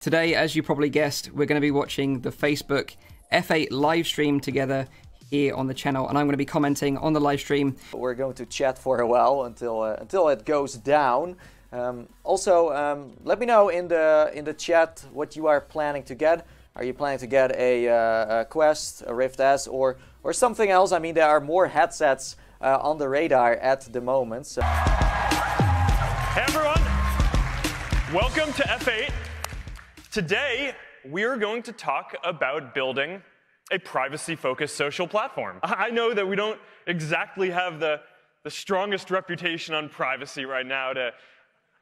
Today, as you probably guessed, we're going to be watching the Facebook F8 live stream together here on the channel, and I'm going to be commenting on the live stream. We're going to chat for a while until it goes down. Also, let me know in the chat what you are planning to get. Are you planning to get a Quest, a Rift S, or something else? I mean, there are more headsets on the radar at the moment. So. Hey everyone, welcome to F8. Today, we're going to talk about building a privacy-focused social platform. I know that we don't exactly have the strongest reputation on privacy right now, to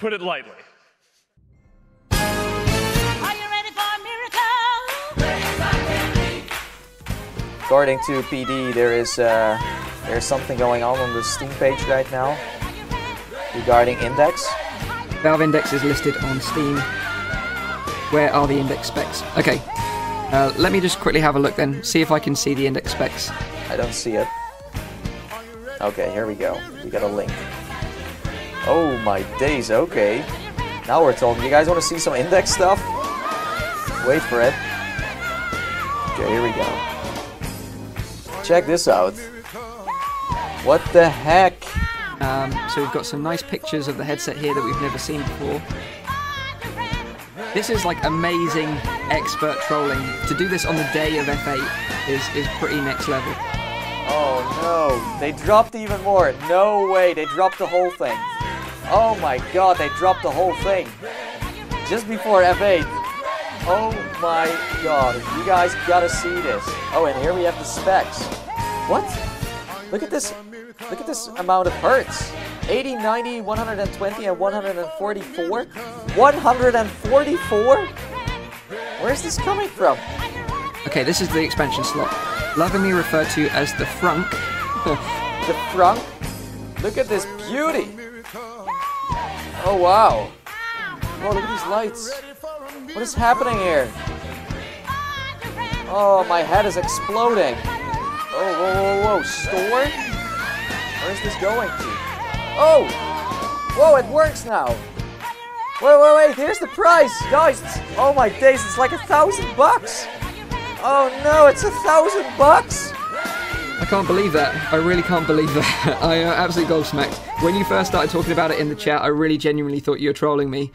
put it lightly. Are you ready for a miracle? According to PD, there is something going on the Steam page right now regarding Index. Valve Index is listed on Steam. Where are the Index specs? Okay, let me just quickly have a look then, see if I can see the Index specs. I don't see it. Okay, here we go. We got a link. Oh my days, okay. Now we're talking. You guys want to see some Index stuff? Wait for it. Okay, here we go. Check this out. What the heck? So we've got some nice pictures of the headset here that we've never seen before. This is like amazing expert trolling. To do this on the day of F8 is pretty next level. Oh no, they dropped even more. No way, they dropped the whole thing. Oh my god, they dropped the whole thing. Just before F8. Oh my god, you guys gotta see this. Oh, and here we have the specs. What? Look at this amount of hertz. 80, 90, 120, and 144? 144? Where's this coming from? Okay, this is the expansion slot. Lovingly referred to as the Frunk. The Frunk? Look at this beauty! Oh wow! Whoa, look at these lights! What is happening here? Oh, my head is exploding! Oh, whoa, whoa, whoa! Store? Where is this going to? Oh! Whoa, it works now! Wait, wait, wait, here's the price! Guys, oh my days, it's like $1,000 bucks! Oh no, it's $1,000 bucks! I can't believe that. I really can't believe that. I am absolutely gobsmacked. When you first started talking about it in the chat, I really genuinely thought you were trolling me.